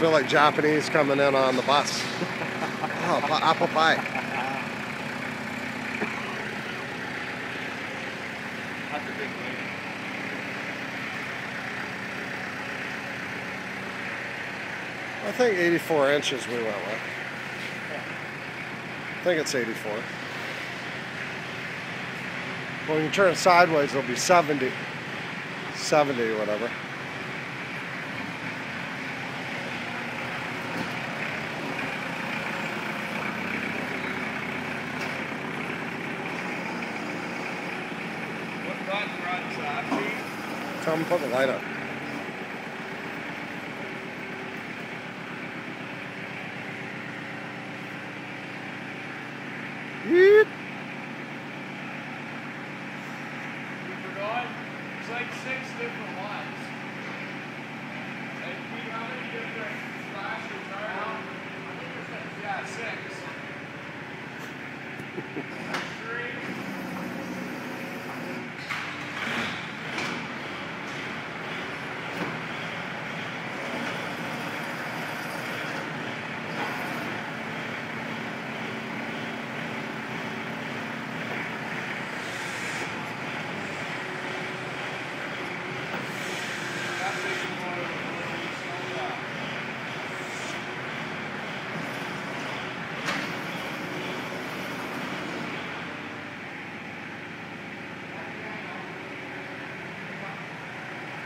feel like Japanese coming in on the bus. Oh, apple pie. That's a big one. I think 84 inches we went with. Yeah. I think it's 84. Well, when you turn it sideways, it'll be 70. 70, whatever. Come put the light up. Yeet. It's like 6 different ones. And we how many different flashes are out? I think there's like, yeah, 6. 3.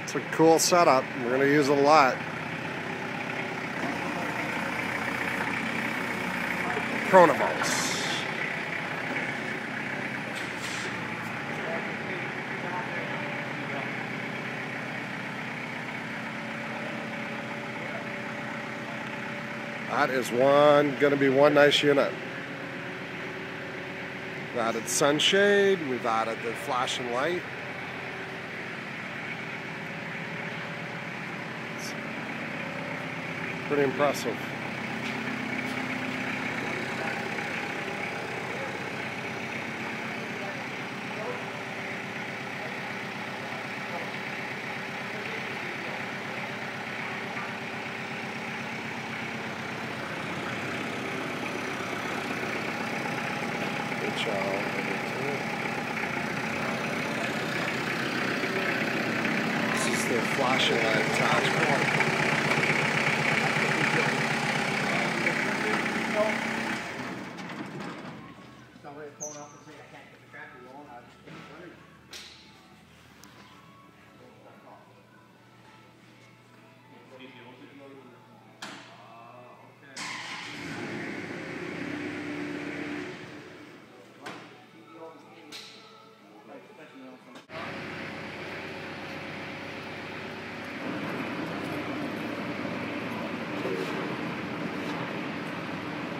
It's a cool setup. We're going to use it a lot. Chronobox. That is going to be one nice unit. We've added sunshade, we've added the flashing light. It's pretty impressive. This is the flashing light attachment.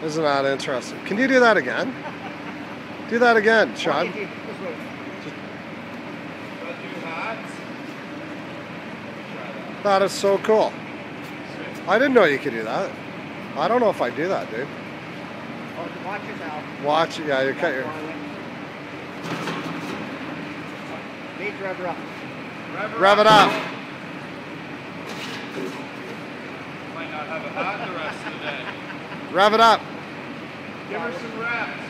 Isn't that interesting? Can you do that again? Do that again, Sean. That is so cool. I didn't know you could do that. I don't know if I do that, dude. Watch it now. Watch it, yeah, you cut your... Need to rev it up. Rev it up. Might not have a hat the rest of the day. Rev it up. Give her some reps.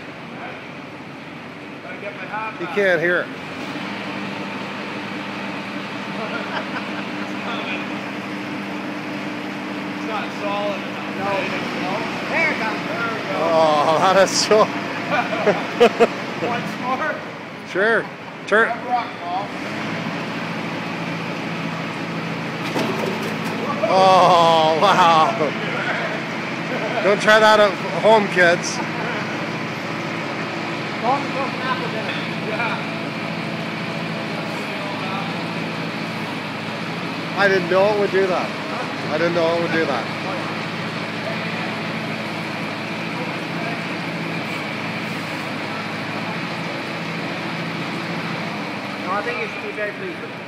Gotta get my hat. He can't hear it. It's not solid enough. No, no. There it comes. There we go. Oh, that is so. Once more? Sure. Turn. Oh, wow. Don't try that at home, kids. I didn't know it would do that. I didn't know it would do that. I think you should be very pleased with it.